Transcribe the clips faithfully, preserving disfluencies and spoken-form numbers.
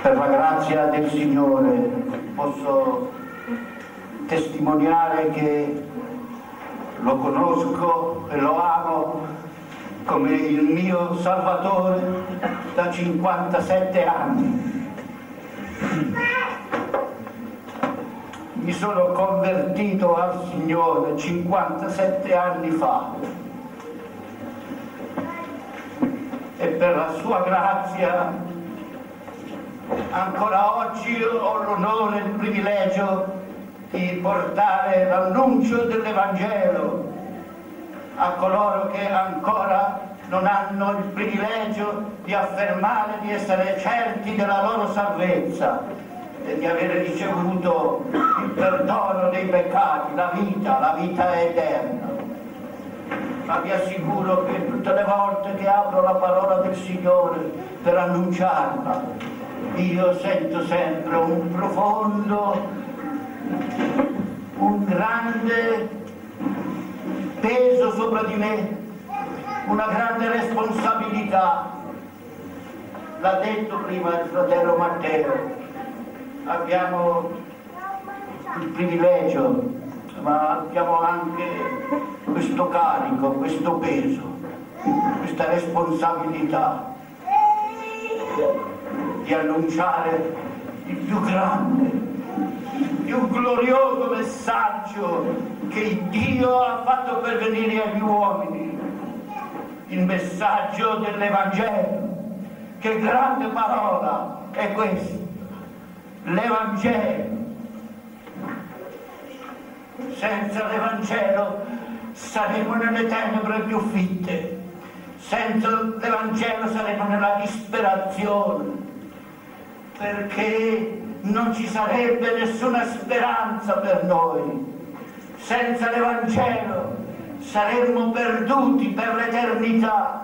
Per la grazia del Signore posso testimoniare che lo conosco e lo amo come il mio Salvatore da cinquantasette anni. Mi sono convertito al Signore cinquantasette anni fa e per la sua grazia ancora oggi ho l'onore e il privilegio di portare l'annuncio dell'Evangelo a coloro che ancora non hanno il privilegio di affermare di essere certi della loro salvezza e di avere ricevuto il perdono dei peccati, la vita, la vita eterna. Ma vi assicuro che tutte le volte che apro la parola del Signore per annunciarla, io sento sempre un profondo, un grande peso sopra di me, una grande responsabilità. L'ha detto prima il fratello Matteo, abbiamo il privilegio, ma abbiamo anche questo carico, questo peso, questa responsabilità di annunciare il più grande, il più glorioso messaggio che Dio ha fatto pervenire agli uomini, il messaggio dell'Evangelo. Che grande parola è questa, l'Evangelo. Senza l'Evangelo saremo nelle tenebre più fitte, senza l'Evangelo saremo nella disperazione, perché non ci sarebbe nessuna speranza per noi. Senza l'Evangelo saremmo perduti per l'eternità.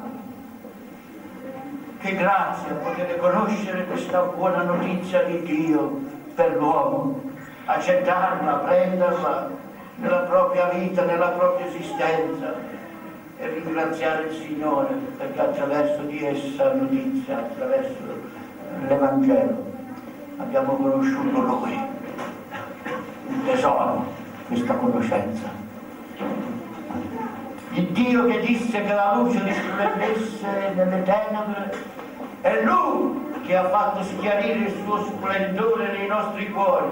Che grazia potete conoscere questa buona notizia di Dio per l'uomo, accettarla, prenderla nella propria vita, nella propria esistenza e ringraziare il Signore perché attraverso di essa notizia, attraverso l'Evangelo abbiamo conosciuto Lui, un tesoro, questa conoscenza. Il Dio che disse che la luce risplendesse nelle tenebre è Lui che ha fatto schiarire il suo splendore nei nostri cuori,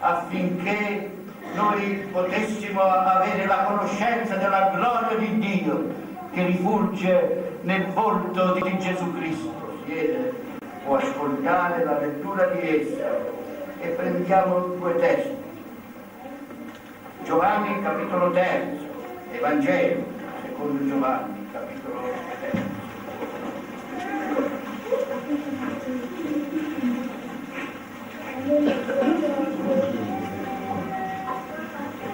affinché noi potessimo avere la conoscenza della gloria di Dio che rifulge nel volto di Gesù Cristo. Può ascoltare la lettura di essa e prendiamo due testi. Giovanni capitolo terzo, Evangelo secondo Giovanni capitolo terzo.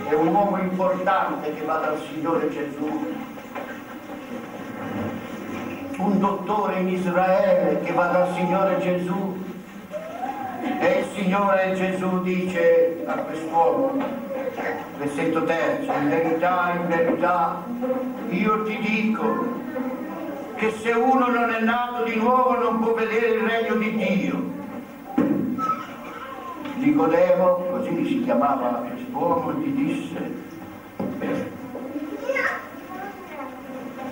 È un uomo importante che va dal Signore Gesù, un dottore in Israele che va dal Signore Gesù, e il Signore Gesù dice a quest'uomo, versetto terzo, in verità, in verità, io ti dico che se uno non è nato di nuovo non può vedere il regno di Dio. Nicodemo, così si chiamava quest'uomo, gli disse: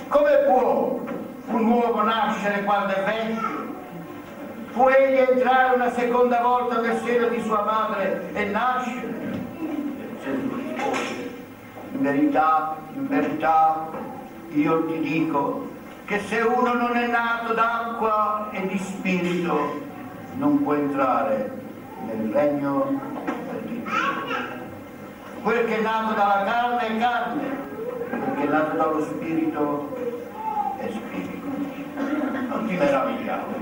come può un uomo nascere quando è vecchio? Può egli entrare una seconda volta nel seno di sua madre e nascere? In verità, in verità, io ti dico che se uno non è nato d'acqua e di spirito non può entrare nel regno di Dio. Quel che è nato dalla carne è carne, quel che è nato dallo spirito è spirito. Non ti meravigliare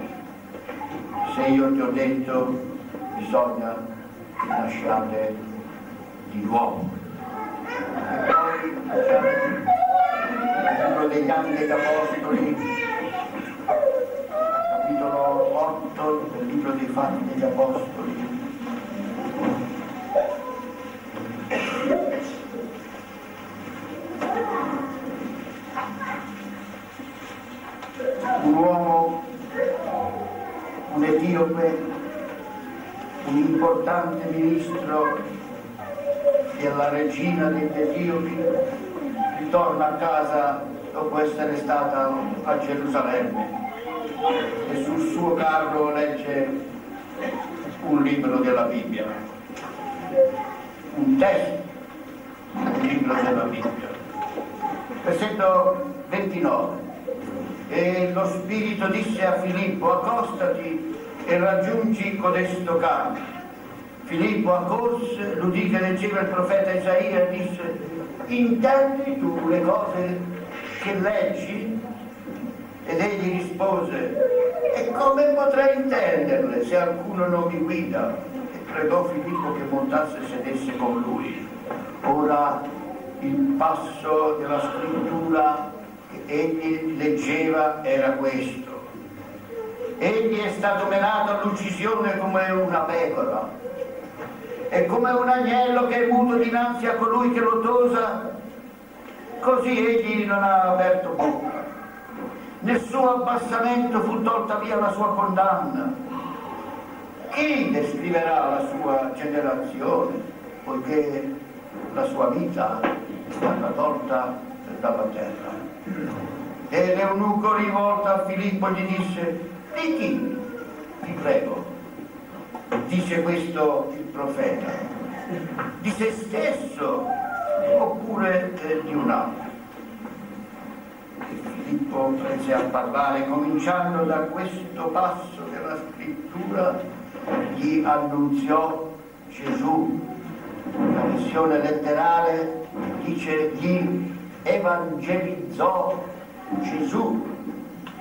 se io ti ho detto bisogna che nasciate di nuovo. E poi il libro degli Atti degli Apostoli i fatti degli apostoli. Un uomo, un etiope, un importante ministro della regina degli Etiopi, ritorna a casa dopo essere stata a Gerusalemme e sul suo carro legge un libro della Bibbia, un testo del libro della Bibbia, versetto ventinove. E lo Spirito disse a Filippo: accostati e raggiungi codesto campo. Filippo accorse, l'udì che leggeva il profeta Isaia, disse: intendi tu le cose che leggi? Ed egli rispose: e come potrei intenderle se alcuno non mi guida? E pregò Filippo che montasse e sedesse con lui. Ora il passo della scrittura che egli leggeva era questo: egli è stato menato all'uccisione come una pecora, e come un agnello che è muto dinanzi a colui che lo tosa, così egli non ha aperto bocca. Nel suo abbassamento fu tolta via la sua condanna. Chi descriverà la sua generazione, poiché la sua vita è stata tolta dalla terra? E l'eunuco, rivolto a Filippo, gli disse: di chi, ti prego, dice questo il profeta? Di se stesso oppure eh, di un altro? E Filippo prese a parlare, cominciando da questo passo della scrittura, gli annunziò Gesù. La versione letterale dice: gli evangelizzò Gesù,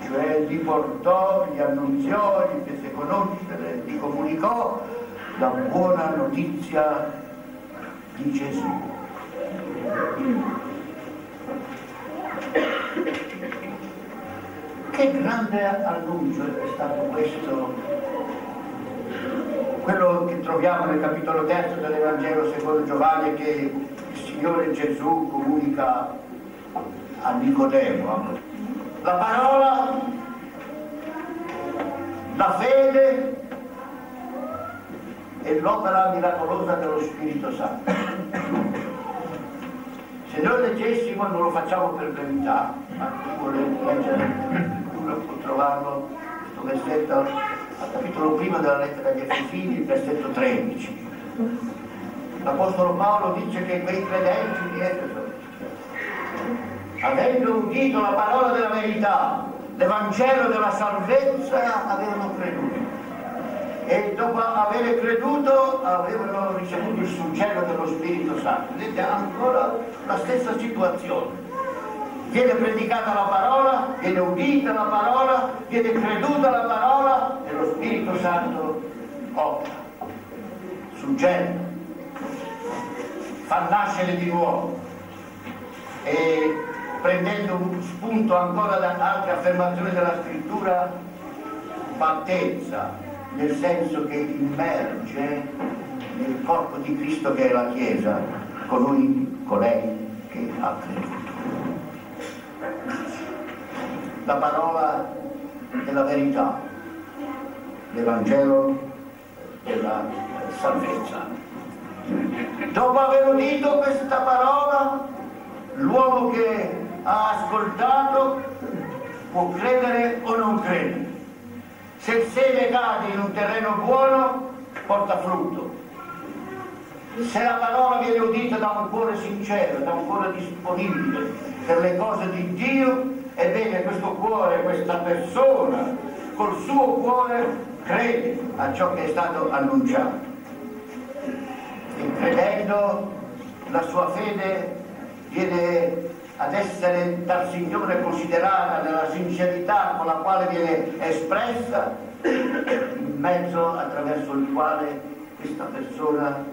cioè li portò, li annunziò, li fece conoscere, li comunicò la buona notizia di Gesù. Che grande annuncio è stato questo, quello che troviamo nel capitolo terzo dell'Evangelo secondo Giovanni, che il Signore Gesù comunica a Nicodemo. La parola, la fede e l'opera miracolosa dello Spirito Santo. Se noi leggessimo, non lo facciamo per verità, ma chi vuole leggere può trovarlo, questo versetto al capitolo primo della lettera agli Efesini, versetto tredici. L'Apostolo Paolo dice che quei credenti di Efeso, avendo udito la parola della verità, l'Evangelo della salvezza, avevano creduto. E dopo aver creduto avevano ricevuto il suggello dello Spirito Santo. Vedete, ancora la stessa situazione. Viene predicata la parola, viene udita la parola, viene creduta la parola e lo Spirito Santo opera, suggello, fa nascere di nuovo. E prendendo un spunto ancora da altre affermazioni della scrittura, battezza, nel senso che immerge nel corpo di Cristo, che è la Chiesa, colui, colei che ha creduto. La parola della verità, l'Evangelo della salvezza. Dopo aver udito questa parola, l'uomo che ha ascoltato può credere o non credere. Se il seme cade in un terreno buono, porta frutto. Se la parola viene udita da un cuore sincero, da un cuore disponibile per le cose di Dio, ebbene questo cuore, questa persona, col suo cuore crede a ciò che è stato annunciato. E credendo, la sua fede viene ad essere dal Signore considerata nella sincerità con la quale viene espressa, il mezzo attraverso il quale questa persona,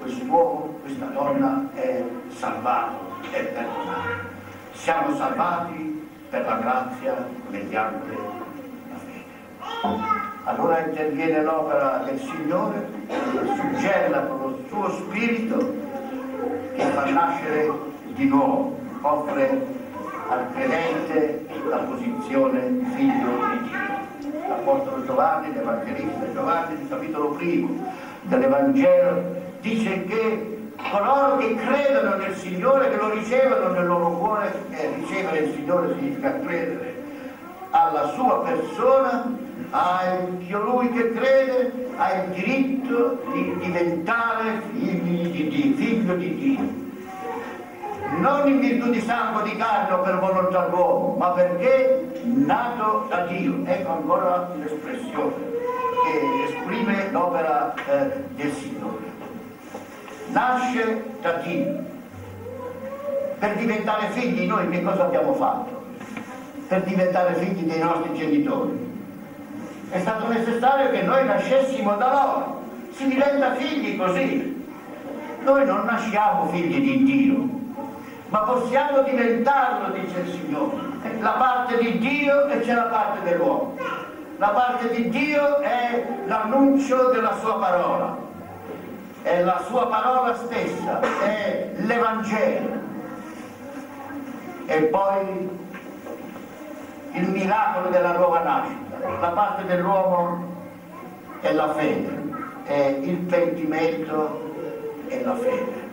quest'uomo, questa donna è salvato, è perdonato. Siamo salvati per la grazia mediante la fede. Allora interviene l'opera del Signore, suggella con il suo spirito che fa nascere di nuovo, offre al credente la posizione di figlio di Dio. L'Apostolo Giovanni, l'Evangelista Giovanni, il capitolo primo dell'Evangelo, dice che coloro che credono nel Signore, che lo ricevono nel loro cuore, eh, ricevere il Signore significa credere alla sua persona, a colui che crede ha il diritto di diventare figlio di Dio, figlio di Dio. Non in virtù di sangue di carne per volontà d'uomo, ma perché nato da Dio. Ecco ancora l'espressione che esprime l'opera eh, del Signore. Nasce da Dio. Per diventare figli noi che cosa abbiamo fatto? Per diventare figli dei nostri genitori è stato necessario che noi nascessimo da loro. Si diventa figli così. Noi non nasciamo figli di Dio, ma possiamo diventarlo, dice il Signore. La parte di Dio e c'è la parte dell'uomo. La parte di Dio è l'annuncio della sua parola, è la sua parola stessa, è l'Evangelo. E poi il miracolo della nuova nascita. La parte dell'uomo è la fede, è il pentimento e la fede.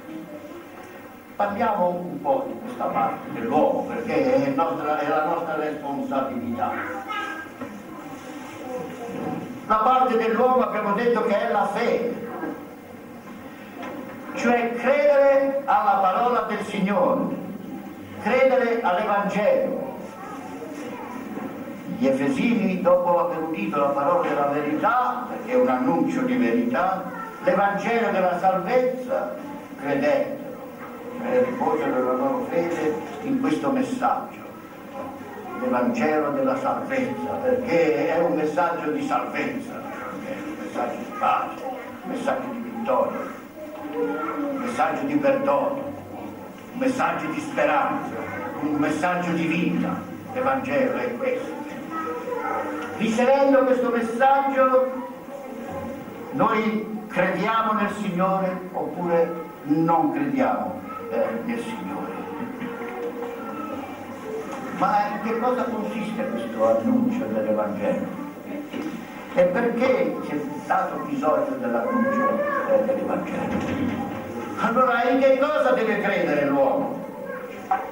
Parliamo un po' di questa parte dell'uomo, perché è, nostra, è la nostra responsabilità. La parte dell'uomo abbiamo detto che è la fede, cioè credere alla parola del Signore, credere all'Evangelo. Gli Efesini, dopo aver udito la parola della verità, perché è un annuncio di verità, l'Evangelo della salvezza, credere. Riposano la loro fede in questo messaggio, l'Evangelo della salvezza, perché è un messaggio di salvezza, è un messaggio di pace, un messaggio di vittoria, un messaggio di perdono, un messaggio di speranza, un messaggio di vita. L'Evangelo è questo. Ricevendo questo messaggio noi crediamo nel Signore oppure non crediamo nel Signore. Ma in che cosa consiste questo annuncio dell'Evangelo? E perché c'è stato bisogno dell'annuncio dell'Evangelo? Allora in che cosa deve credere l'uomo?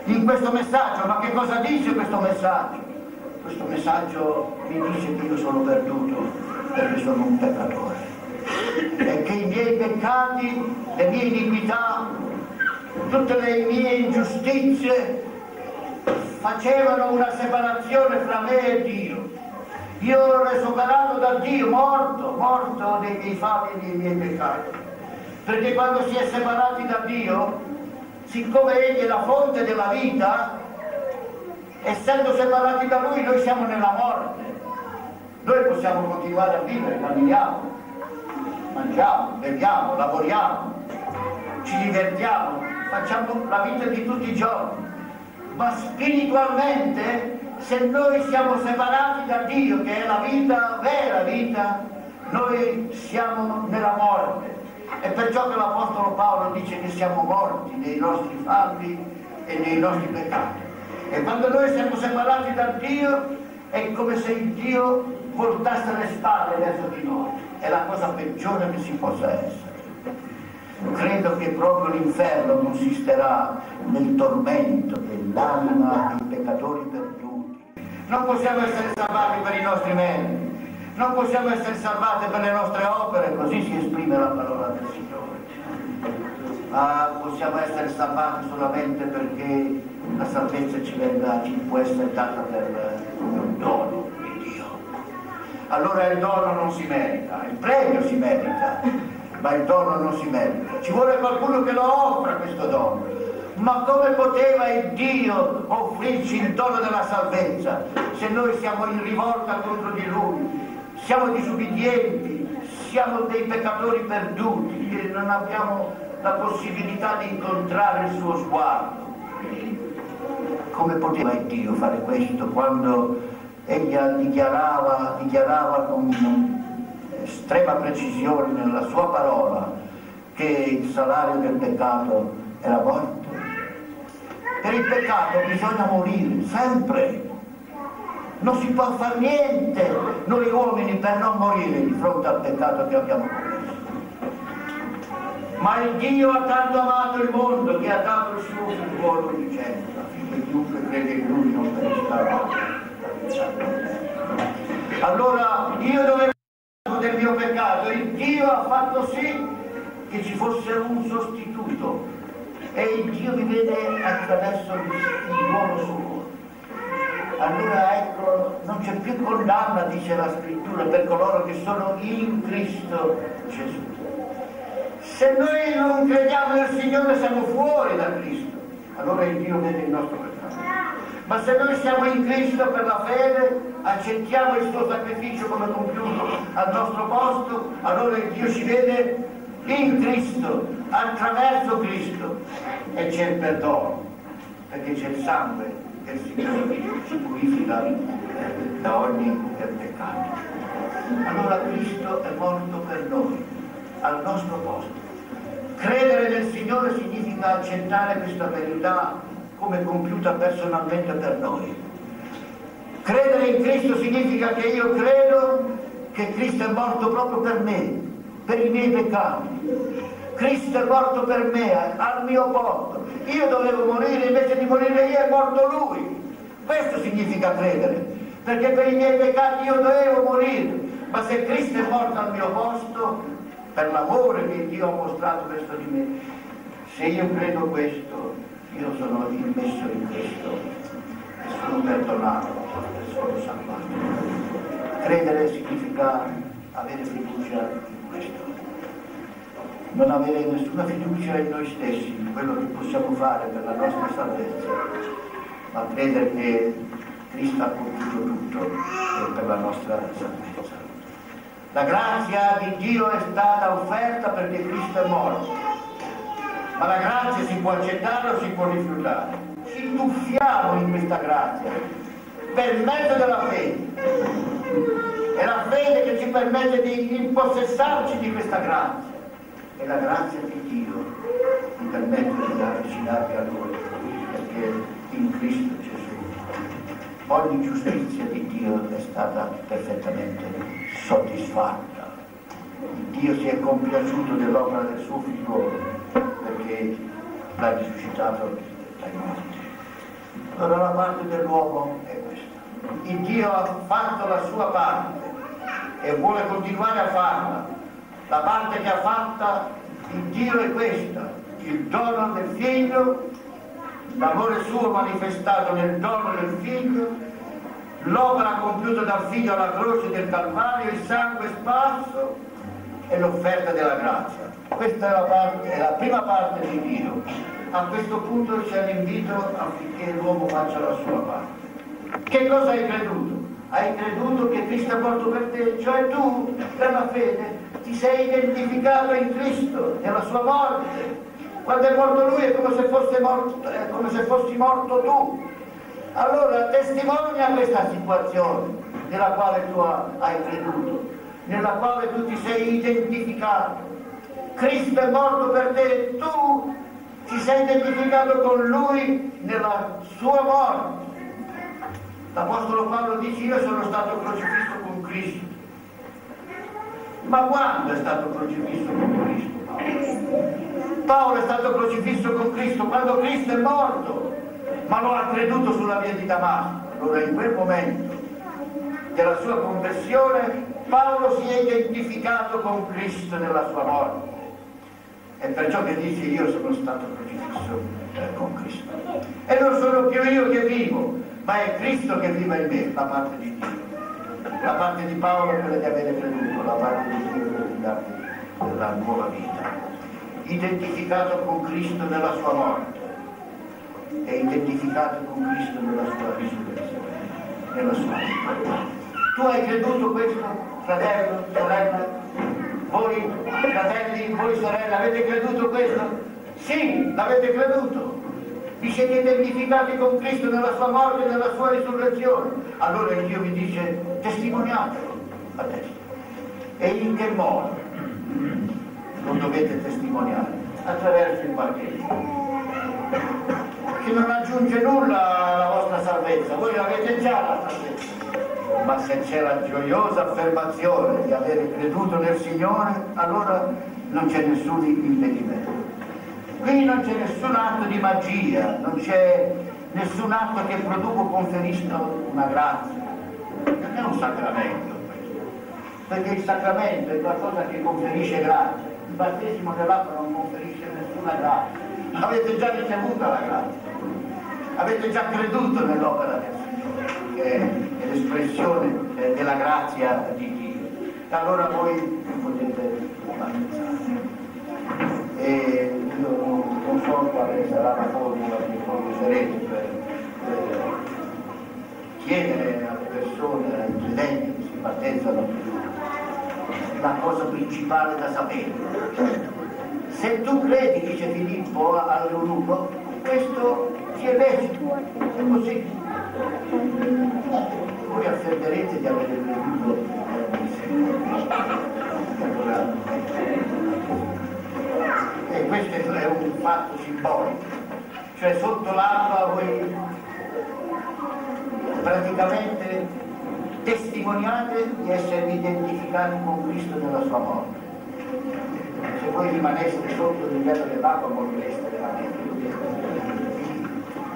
In questo messaggio. Ma che cosa dice questo messaggio? Questo messaggio mi dice che io sono perduto perché sono un peccatore e che i miei peccati, le mie iniquità, tutte le mie ingiustizie facevano una separazione fra me e Dio. Io ero esonerato da Dio, morto, morto dei miei fatti e dei miei peccati. Perché quando si è separati da Dio, siccome Egli è la fonte della vita, essendo separati da Lui noi siamo nella morte. Noi possiamo continuare a vivere, camminiamo, mangiamo, beviamo, lavoriamo, ci divertiamo, facciamo la vita di tutti i giorni, ma spiritualmente se noi siamo separati da Dio, che è la vita, vera vita, noi siamo nella morte. È perciò che l'Apostolo Paolo dice che siamo morti nei nostri falli e nei nostri peccati. E quando noi siamo separati da Dio è come se Dio voltasse le spalle verso di noi. È la cosa peggiore che si possa essere. Credo che proprio l'inferno consisterà nel tormento dell'anima dei peccatori perduti. Non possiamo essere salvati per i nostri meriti, non possiamo essere salvati per le nostre opere, così si esprime la parola del Signore. Ma possiamo essere salvati solamente perché la salvezza ci venga, ci può essere data per un dono di Dio. Allora il dono non si merita, il premio si merita, ma il dono non si merita. Ci vuole qualcuno che lo offra questo dono. Ma come poteva il Dio offrirci il dono della salvezza se noi siamo in rivolta contro di Lui, siamo disubbidienti, siamo dei peccatori perduti che non abbiamo la possibilità di incontrare il suo sguardo? Come poteva il Dio fare questo quando ella dichiarava, dichiarava con estrema precisione nella sua parola che il salario del peccato è la morte. Per il peccato bisogna morire, sempre. Non si può fare niente, noi uomini, per non morire di fronte al peccato che abbiamo commesso. Ma il Dio ha tanto amato il mondo che ha dato il suo figliolo unigenito, affinché chiunque crede in Lui non perisca. Allora io dovevo del mio peccato, il Dio ha fatto sì che ci fosse un sostituto, e il Dio mi vede attraverso l'uomo suo. Allora ecco, non c'è più condanna, dice la scrittura, per coloro che sono in Cristo Gesù. Se noi non crediamo nel Signore siamo fuori da Cristo, allora il Dio vede il nostro peccato. Ma se noi siamo in Cristo per la fede, accettiamo il suo sacrificio come compiuto al nostro posto, allora il Dio ci vede in Cristo, attraverso Cristo, e c'è il perdono, perché c'è il sangue del Signore che ci purifica eh, da ogni peccato. Allora Cristo è morto per noi, al nostro posto. Credere nel Signore significa accettare questa verità come compiuta personalmente per noi. Credere in Cristo significa che io credo che Cristo è morto proprio per me, per i miei peccati. Cristo è morto per me, al mio posto. Io dovevo morire, invece di morire io è morto Lui. Questo significa credere, perché per i miei peccati io dovevo morire. Ma se Cristo è morto al mio posto, per l'amore che Dio ha mostrato verso di me, se io credo questo, io sono immesso in Cristo. Sono perdonato, sono salvato. Credere significa avere fiducia in questo. Non avere nessuna fiducia in noi stessi, in quello che possiamo fare per la nostra salvezza, ma credere che Cristo ha compiuto tutto per la nostra salvezza. La grazia di Dio è stata offerta perché Cristo è morto, ma la grazia si può accettare o si può rifiutare. Ci tuffiamo in questa grazia per mezzo della fede. È la fede che ci permette di impossessarci di questa grazia. È la grazia di Dio che permette di avvicinarvi a Lui, perché in Cristo Gesù ogni giustizia di Dio è stata perfettamente soddisfatta. Dio si è compiaciuto dell'opera del suo figliolo perché l'ha risuscitato. Allora la parte dell'uomo è questa. Il Dio ha fatto la sua parte e vuole continuare a farla. La parte che ha fatta il Dio è questa: il dono del figlio, l'amore suo manifestato nel dono del figlio, l'opera compiuta dal figlio alla croce del Calvario, il sangue sparso e l'offerta della grazia. Questa è la, parte, è la prima parte di Dio. A questo punto c'è l'invito affinché l'uomo faccia la sua parte. Che cosa hai creduto? Hai creduto che Cristo è morto per te, cioè tu, per la fede, ti sei identificato in Cristo, nella sua morte. Quando è morto Lui è come se, fosse morto, è come se fossi morto tu. Allora testimonia questa situazione nella quale tu hai creduto, nella quale tu ti sei identificato. Cristo è morto per te, tu ti sei identificato con Lui nella sua morte. L'Apostolo Paolo dice: io sono stato crocifisso con Cristo. Ma quando è stato crocifisso con Cristo Paolo? Paolo è stato crocifisso con Cristo quando Cristo è morto, ma lo ha creduto sulla via di Damasco. Allora in quel momento della sua conversione Paolo si è identificato con Cristo nella sua morte. È perciò che dice: io sono stato crocifisso eh, con Cristo. E non sono più io che vivo, ma è Cristo che vive in me, la parte di Dio. La parte di Paolo è quella di avere creduto, la parte di Dio è quella di darti la nuova vita. Identificato con Cristo nella sua morte, è identificato con Cristo nella sua risurrezione, nella sua vita. Tu hai creduto questo, fratello, sorella? Voi fratelli, voi sorelle, avete creduto questo? Sì, l'avete creduto. vi siete identificati con Cristo nella sua morte e nella sua risurrezione, allora Dio vi dice testimoniatelo adesso. E in che modo? Lo dovete testimoniare attraverso il battesimo, che non aggiunge nulla alla vostra salvezza, voi l'avete già la salvezza, ma se c'è la gioiosa affermazione di avere creduto nel Signore, allora non c'è nessun impedimento. Qui non c'è nessun atto di magia, non c'è nessun atto che produca o conferisca una grazia, non è un sacramento questo, perché il sacramento è qualcosa che conferisce grazia, il battesimo dell'acqua non conferisce nessuna grazia, avete già ricevuto la grazia, avete già creduto nell'opera del Signore, che è l'espressione della grazia di Dio. Allora voi vi potete battezzare. E io non so quale sarà la formula che voi userete per, per chiedere alle persone, ai credenti che si battezzano, la cosa principale da sapere. Se tu credi, dice Filippo all'eunuco, questo si è lecito, è così. Voi affermerete di avere creduto nel Signore. E questo è un fatto simbolico. Cioè sotto l'acqua voi praticamente testimoniate di esservi identificati con Cristo nella sua morte. Se voi rimaneste sotto il livello dell'acqua morireste veramente.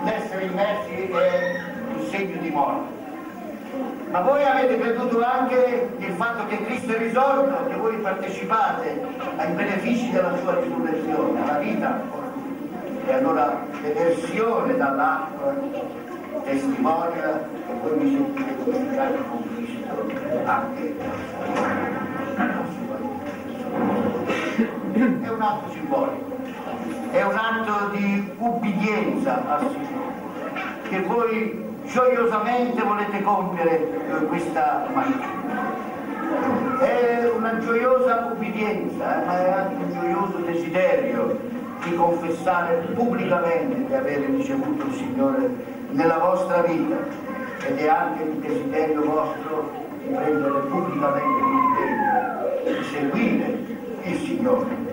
L'essere immersi è un segno di morte. Ma voi avete creduto anche nel fatto che Cristo è risorto, che voi partecipate ai benefici della sua risurrezione, alla vita. E allora l'emersione dall'acqua testimonia che voi vi sentite identificati con Cristo anche. È un atto simbolico, è un atto di ubbidienza al Signore, che voi gioiosamente volete compiere questa mattina. È una gioiosa ubbidienza, ma è anche un gioioso desiderio di confessare pubblicamente di aver ricevuto il Signore nella vostra vita, ed è anche il desiderio vostro di prendere pubblicamente l'impegno, di seguire il Signore,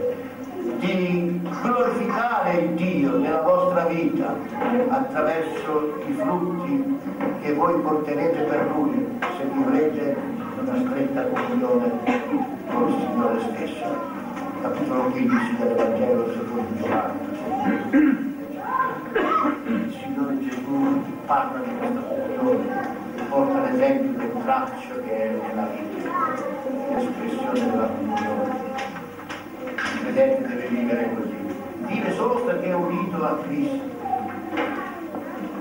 di glorificare il Dio nella vostra vita attraverso i frutti che voi porterete per Lui se vivrete una stretta comunione con il Signore stesso. Capitolo quindici del Vangelo secondo Giovanni. Il Signore Gesù parla di questa comunione, porta l'esempio del braccio che è nella vita, l'espressione della comunione. Il credente deve vivere così, vive solo perché è unito a Cristo.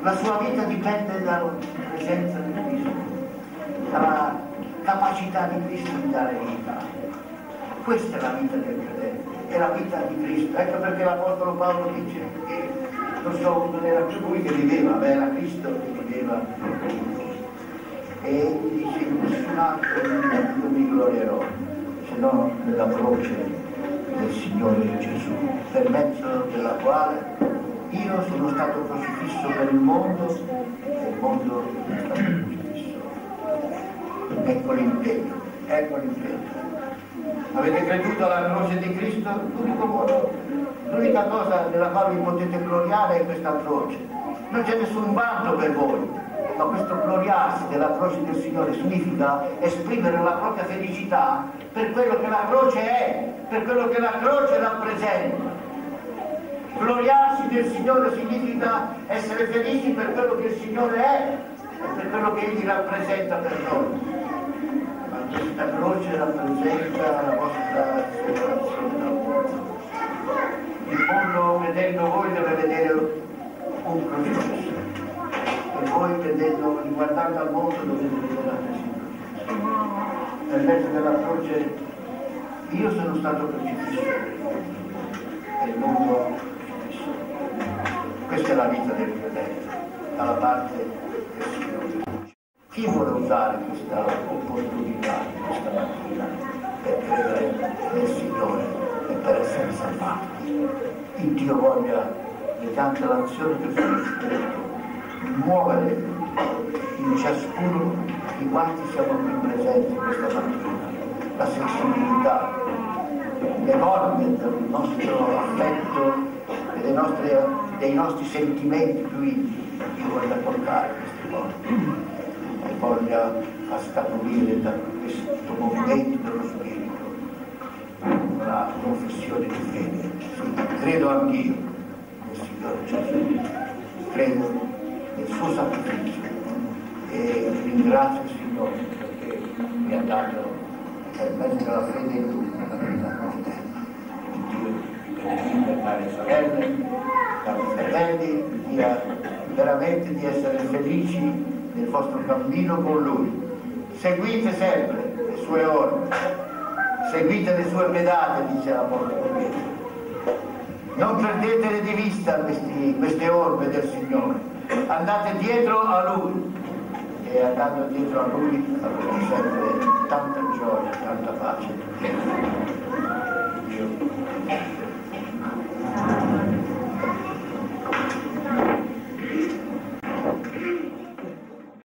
La sua vita dipende dalla presenza di Cristo, dalla capacità di Cristo di dare vita. Questa è la vita del credente, è la vita di Cristo. Ecco perché l'Apostolo Paolo dice che non, so, non era più lui che viveva, ma era Cristo che viveva. E dice, in nessun altro io mi glorierò, se non nella croce del Signore Gesù, per mezzo della quale io sono stato crocifisso per il mondo e il mondo è stato crocifisso. Ecco l'impegno, ecco l'impegno. Avete creduto alla croce di Cristo? L'unico modo, l'unica cosa nella quale vi potete gloriare è questa croce. Non c'è nessun vanto per voi, ma questo gloriarsi della croce del Signore significa esprimere la propria felicità per quello che la croce è, per quello che la croce rappresenta. Gloriarsi del Signore significa essere felici per quello che il Signore è e per quello che Egli rappresenta per noi. Ma questa croce rappresenta la vostra separazione dal mondo. Il mondo, vedendo voi, deve vedere un crocifisso. E voi, vedendo, guardando al mondo, dovete vedere la Cristo. Nel mezzo della croce io sono stato crocifisso e il mondo crocifisso. Questa è la vita del credente, dalla parte del Signore. Chi vuole usare questa opportunità questa mattina per credere nel Signore e per essere salvato? Il Dio voglia le cancellazioni del suo spirito, muovere in ciascuno di quanti siamo qui presenti questa mattina la sensibilità enorme del nostro affetto e dei nostri, dei nostri sentimenti più intimi. Io voglio portare queste cose e voglia a scaturire da questo movimento dello spirito una confessione di fede. Credo anch'io nel Signore Gesù, credo nel suo sacrificio e ringrazio il Signore perché mi ha dato per mezzo della fede in lui la vita con te. Dio benedica care sorelle, cari fratelli, dia veramente di essere felici nel vostro cammino con lui. Seguite sempre le sue orme, seguite le sue pedate, dice l'Apostolo Pietro. Non perdetele di vista questi, queste orme del Signore, andate dietro a Lui, e andando dietro a Lui avrete sempre tanta gioia, tanta pace.